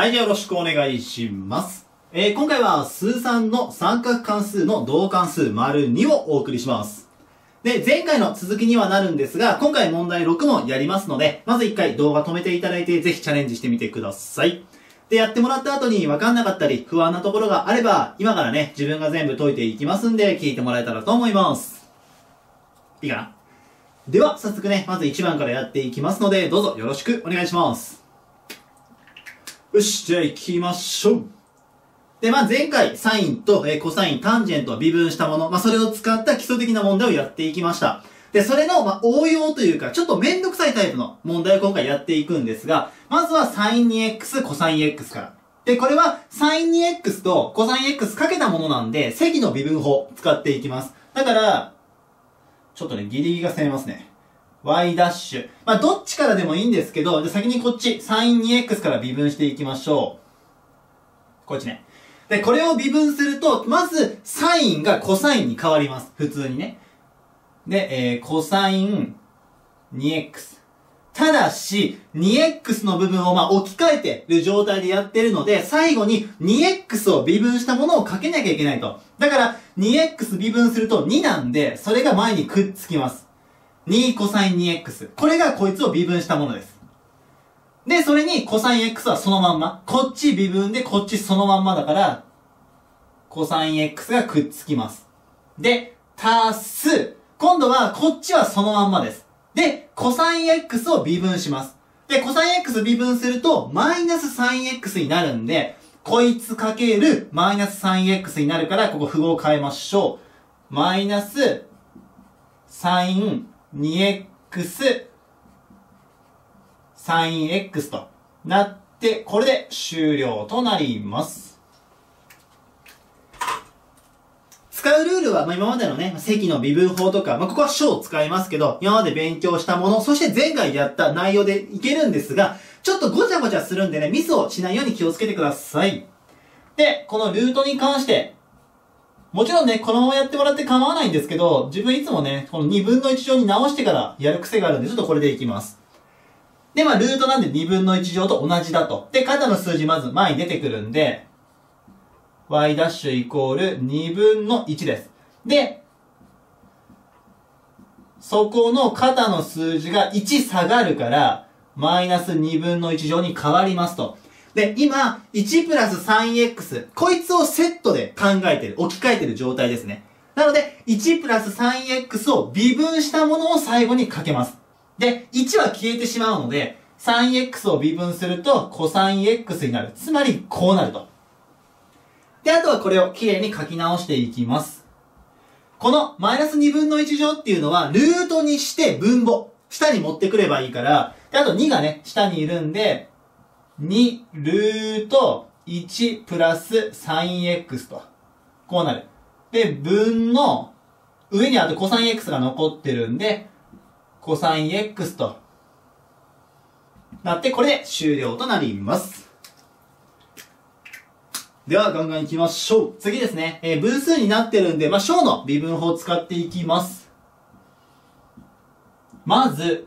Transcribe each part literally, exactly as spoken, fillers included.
はい、ではよろしくお願いします。えー、今回は数さんの三角関数の同関数 ② をお送りします。で、前回の続きにはなるんですが、今回問題ろくもやりますので、まずいっかい動画止めていただいて、ぜひチャレンジしてみてください。で、やってもらった後に分かんなかったり、不安なところがあれば、今からね、自分が全部解いていきますんで、聞いてもらえたらと思います。いいかな？では、早速ね、まずいちばんからやっていきますので、どうぞよろしくお願いします。よし、じゃあ行きましょう。で、まあ前回、サインと、えー、コサイン、タンジェントを微分したもの、まあそれを使った基礎的な問題をやっていきました。で、それの、まあ応用というか、ちょっとめんどくさいタイプの問題を今回やっていくんですが、まずはサイン ツーエックス、コサイン X から。で、これは、サイン ツーエックス とコサイン X かけたものなんで、積の微分法使っていきます。だから、ちょっとね、ギリギリが攻めますね。y' まあ、どっちからでもいいんですけど、じゃ先にこっち、サイン ツーエックス から微分していきましょう。こっちね。で、これを微分すると、まず、サインがコサインに変わります。普通にね。で、えー、コサイン ツーエックス。ただし、ツーエックス の部分をまあ置き換えてる状態でやってるので、最後に ツーエックス を微分したものをかけなきゃいけないと。だから、ツーエックス 微分するとになんで、それが前にくっつきます。にコサイン ツーエックス。これがこいつを微分したものです。で、それにコサイン X はそのまんま。こっち微分でこっちそのまんまだから、コサイン X がくっつきます。で、足す。今度はこっちはそのまんまです。で、コサイン X を微分します。で、コサイン X 微分すると、マイナスサイン X になるんで、こいつかけるマイナスサイン X になるから、ここ符号変えましょう。マイナスサインツーエックス、サイン X となって、これで終了となります。使うルールは、まあ、今までのね、積の微分法とか、まあ、ここは小を使いますけど、今まで勉強したもの、そして前回やった内容でいけるんですが、ちょっとごちゃごちゃするんでね、ミスをしないように気をつけてください。で、このルートに関して、もちろんね、このままやってもらって構わないんですけど、自分いつもね、このにぶんのいち乗に直してからやる癖があるんで、ちょっとこれでいきます。で、まあ、ルートなんでにぶんのいち乗と同じだと。で、肩の数字まず前に出てくるんで、y' イコールにぶんのいちです。で、そこの肩の数字がいち下がるから、マイナスにぶんのいち乗に変わりますと。で、今、いちプラス スリーエックス。こいつをセットで考えてる、置き換えてる状態ですね。なので、いちプラス スリーエックス を微分したものを最後にかけます。で、いちは消えてしまうので、スリーエックス を微分すると、コサイン X になる。つまり、こうなると。で、あとはこれをきれいに書き直していきます。この、マイナスにぶんのいち乗っていうのは、ルートにして分母。下に持ってくればいいから、で、あとにがね、下にいるんで、にルートいちプラスサイン X と。こうなる。で、分の上にあとコサイン X が残ってるんで、コサイン X となって、これで終了となります。では、ガンガン行きましょう。次ですね。えー、分数になってるんで、まあ、小の微分法を使っていきます。まず、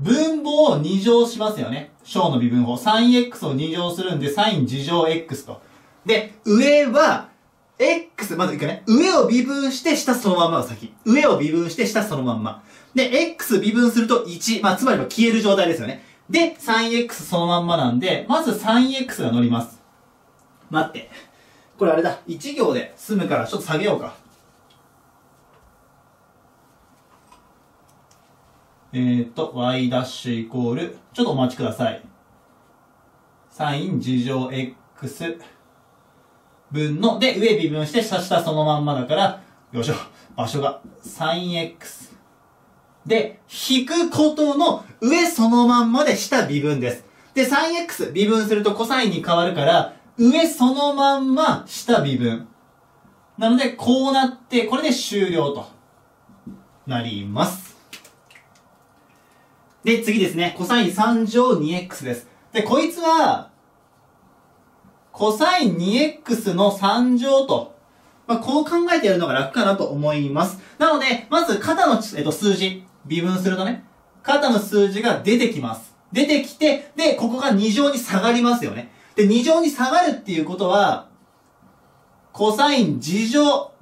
分母をに乗しますよね。小の微分法。スリーエックス をに乗するんで、サインに乗 X と。で、上は、X、まず一回ね。上を微分して、下そのまんまが先。上を微分して、下そのまんま。で、X 微分するといち。まあ、つまりは消える状態ですよね。で、スリーエックス そのまんまなんで、まず スリーエックス が乗ります。待って。これあれだ。いち行で済むから、ちょっと下げようか。えっと、y' イコール、ちょっとお待ちください。サインに乗 X 分の、で、上微分して、下下そのまんまだから、よいしょ、場所が、サイン X。で、引くことの上そのまんまで下微分です。で、サイン X 微分するとコサインに変わるから、上そのまんま下微分。なので、こうなって、これで終了となります。で、次ですね。コサインさん乗 ツーエックス です。で、こいつは、コサイン ツーエックス のさん乗と、まあ、こう考えてやるのが楽かなと思います。なので、まず、肩の、えっと、数字、微分するとね、肩の数字が出てきます。出てきて、で、ここがに乗に下がりますよね。で、に乗に下がるっていうことは、コサイン次乗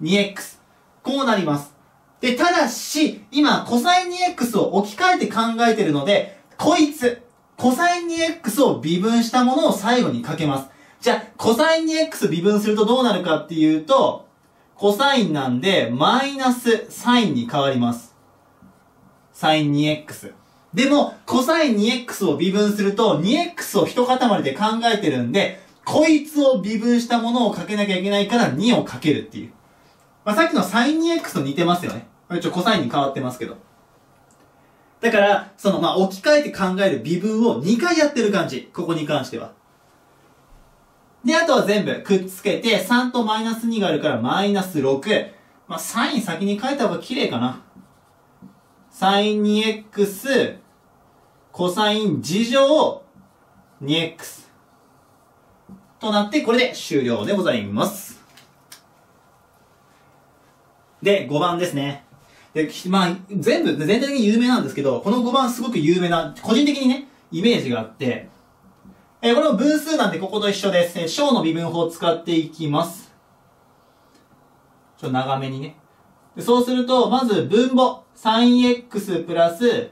にエックス。こうなります。で、ただし、今、コサイン にエックス を置き換えて考えてるので、こいつ、コサイン にエックス を微分したものを最後にかけます。じゃあ、コサイン にエックス 微分するとどうなるかっていうと、コサインなんで、マイナスサインに変わります。サイン にエックス。でも、コサイン にエックス を微分すると、にエックス を一塊で考えてるんで、こいつを微分したものをかけなきゃいけないから、にをかけるっていう。まあ、さっきのサイン にエックス と似てますよね。ちょ、コサインに変わってますけど。だから、その、まあ、置き換えて考える微分をにかいやってる感じ。ここに関しては。で、あとは全部くっつけて、さんとマイナスにがあるから、マイナスろく。まあ、サイン先に書いた方が綺麗かな。サイン にエックス、コサイン次乗 にエックス。となって、これで終了でございます。で、ごばんですね。で、まあ、全部、全体的に有名なんですけど、このごばんすごく有名な、個人的にね、イメージがあって、えー、これも分数なんでここと一緒です。えー、小の微分法を使っていきます。ちょっと長めにね。でそうすると、まず分母、サインエックス プラス、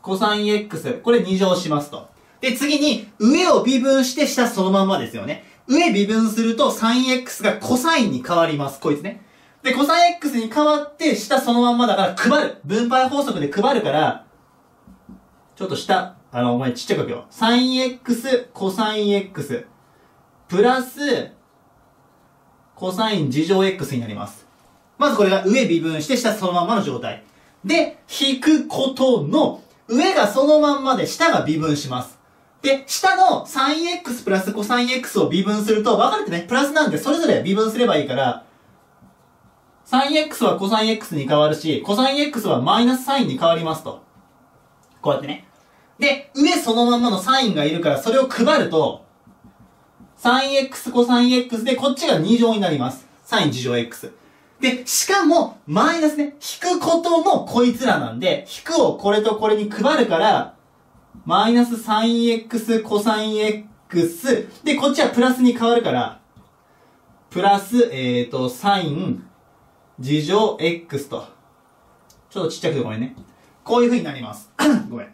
コサインエックス、これに乗しますと。で、次に、上を微分して下そのまんまですよね。上微分すると、サインエックス がコサインに変わります。こいつね。で、コサイン X に変わって、下そのまんまだから配る。分配法則で配るから、ちょっと下、あの、お前ちっちゃく書けよ。サイン X、コサイン X、プラス、コサイン次乗 X になります。まずこれが上微分して、下そのまんまの状態。で、引くことの、上がそのまんまで、下が微分します。で、下のサイン X プラスコサイン X を微分すると、分かれてね、プラスなんで、それぞれ微分すればいいから、サイン X はコサイン X に変わるし、コサイン X はマイナスサインに変わりますと。こうやってね。で、上そのまんまのサインがいるから、それを配ると、サイン X、コサイン X で、こっちがに乗になります。サイン次乗 X。で、しかも、マイナスね、引くこともこいつらなんで、引くをこれとこれに配るから、マイナスサイン X、コサイン X。で、こっちはプラスに変わるから、プラス、えーと、サイン、次乗 X と。ちょっとちっちゃくてごめんね。こういう風になります。ごめん。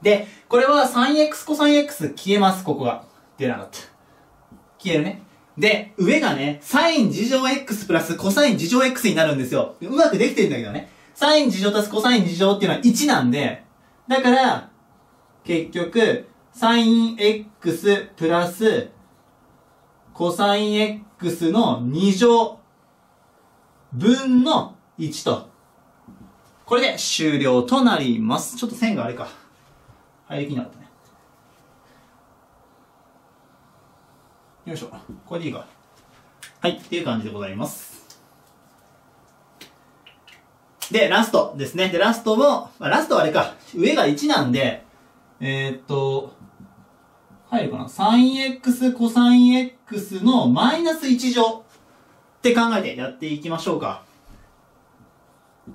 で、これは サインエックス コサイン X 消えます、ここが。出なかった。消えるね。で、上がね、サイン次乗 X プラスコサイン次乗 X になるんですよ。うまくできてるんだけどね。サイン次乗足すコサイン次乗っていうのはいちなんで、だから、結局、サイン X プラスコサイン X のに乗分のいちと。これで終了となります。ちょっと線があれか。入りきなかったね。よいしょ。これでいいか。はい。っていう感じでございます。で、ラストですね。で、ラストも、まあ、ラストはあれか。上がいちなんで、えー、っと、入るかな。サインエックス、コサイン X のマイナスいち乗。って考えてやっていきましょうか。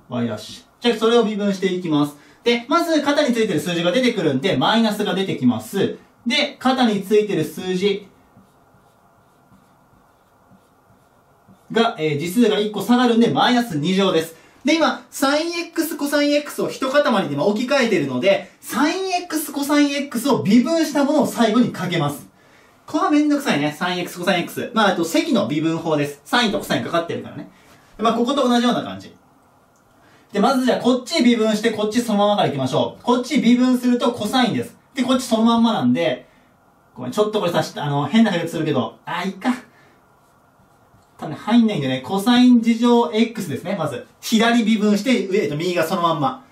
y ダッシュ。じゃあ、それを微分していきます。で、まず、肩についてる数字が出てくるんで、マイナスが出てきます。で、肩についてる数字が、えー、次数がいっこ下がるんで、マイナスに乗です。で、今、サインエックス、コサイン X を一塊で置き換えているので、サインエックス、コサイン X を微分したものを最後にかけます。これはめんどくさいね。サインエックス、コサインエックス。まあ、あと、積の微分法です。サインとコサインかかってるからね。まあ、ここと同じような感じ。で、まずじゃあ、こっち微分して、こっちそのままからいきましょう。こっち微分すると、コサインです。で、こっちそのまんまなんで、ごめん、ちょっとこれさ、あの、変な解決するけど、あ、いっか。多分入んないんでね、コサイン次乗 X ですね、まず。左微分して、上と右がそのまんま。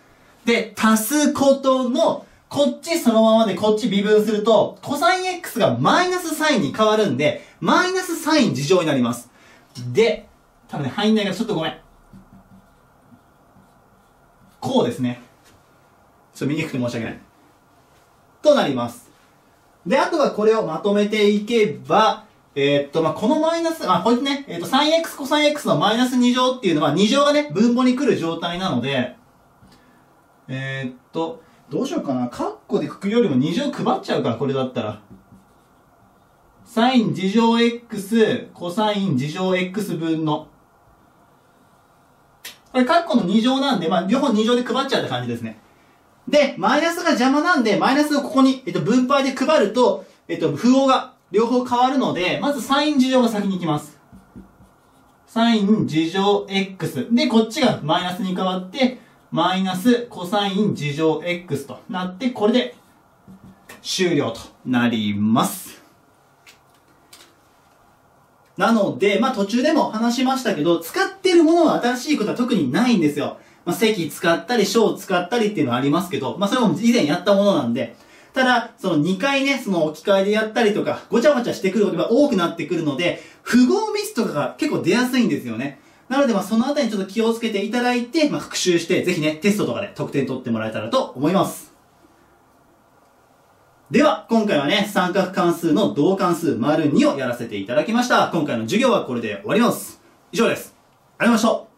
で、足すことの、こっちそのままでこっち微分すると、コサイン X がマイナスサインに変わるんで、マイナスサイン次乗になります。で、多分ね、入んないからちょっとごめん。こうですね。ちょっと見にくくて申し訳ない。となります。で、あとはこれをまとめていけば、えー、っと、まあ、このマイナス、まあ、これね、えー、っと、サインエックス、コサイン X のマイナスに乗っていうのは、に乗がね、分母に来る状態なので、えー、っと、どうしようかな。カッコでくくよりもに乗配っちゃうから、これだったら。サインに乗 X、コサインに乗 X 分の。これカッコのに乗なんで、まあ、両方に乗で配っちゃうって感じですね。で、マイナスが邪魔なんで、マイナスをここに、えっと、分配で配ると、えっと、符号が両方変わるので、まずサインに乗が先に行きます。サインに乗 X。で、こっちがマイナスに変わって、マイナスコサインに乗 X となって、これで終了となります。なので、まあ途中でも話しましたけど、使ってるものは新しいことは特にないんですよ。まあ積使ったり小使ったりっていうのはありますけど、まあそれも以前やったものなんで、ただ、そのにかいね、その置き換えでやったりとか、ごちゃごちゃしてくることが多くなってくるので、符号ミスとかが結構出やすいんですよね。なので、まあ、そのあたりにちょっと気をつけていただいて、まあ、復習して、ぜひね、テストとかで得点取ってもらえたらと思います。では、今回はね、三角関数の同関数 ② をやらせていただきました。今回の授業はこれで終わります。以上です。ありがとうございました。